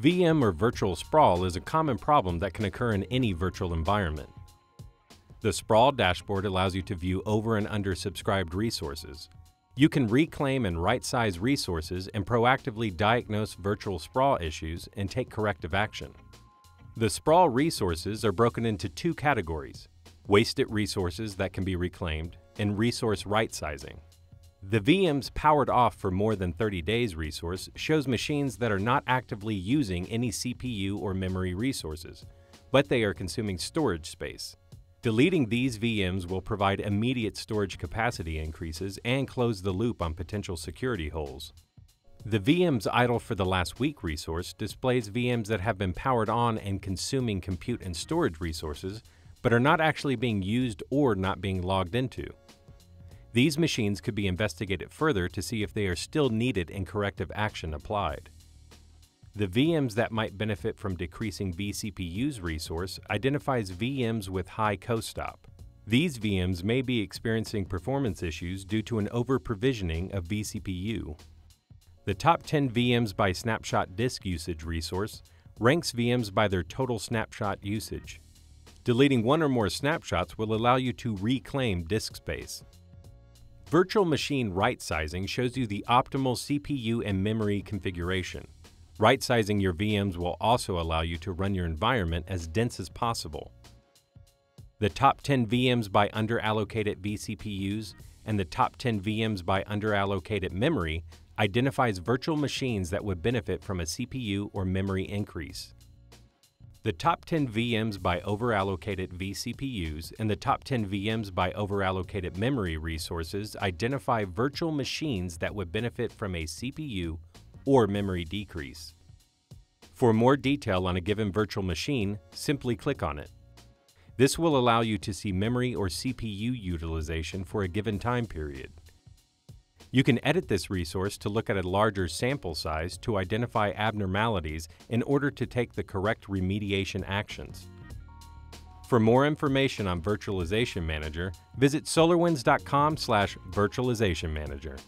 VM or virtual sprawl is a common problem that can occur in any virtual environment. The sprawl dashboard allows you to view over and under subscribed resources. You can reclaim and right-size resources and proactively diagnose virtual sprawl issues and take corrective action. The sprawl resources are broken into two categories: wasted resources that can be reclaimed and resource right-sizing. The VM's powered off for more than 30 days resource shows machines that are not actively using any CPU or memory resources, but they are consuming storage space. Deleting these VMs will provide immediate storage capacity increases and close the loop on potential security holes. The VM's idle for the last week resource displays VMs that have been powered on and consuming compute and storage resources, but are not actually being used or not being logged into. These machines could be investigated further to see if they are still needed and corrective action applied. The VMs that might benefit from decreasing vCPU's resource identifies VMs with high co-stop. These VMs may be experiencing performance issues due to an over-provisioning of vCPU. The top 10 VMs by snapshot disk usage resource ranks VMs by their total snapshot usage. Deleting one or more snapshots will allow you to reclaim disk space. Virtual machine right-sizing shows you the optimal CPU and memory configuration. Right-sizing your VMs will also allow you to run your environment as dense as possible. The top 10 VMs by underallocated vCPUs and the top 10 VMs by underallocated memory identifies virtual machines that would benefit from a CPU or memory increase. The top 10 VMs by overallocated vCPUs and the top 10 VMs by overallocated memory resources identify virtual machines that would benefit from a CPU or memory decrease. For more detail on a given virtual machine, simply click on it. This will allow you to see memory or CPU utilization for a given time period. You can edit this resource to look at a larger sample size to identify abnormalities in order to take the correct remediation actions. For more information on Virtualization Manager, visit solarwinds.com/virtualizationmanager.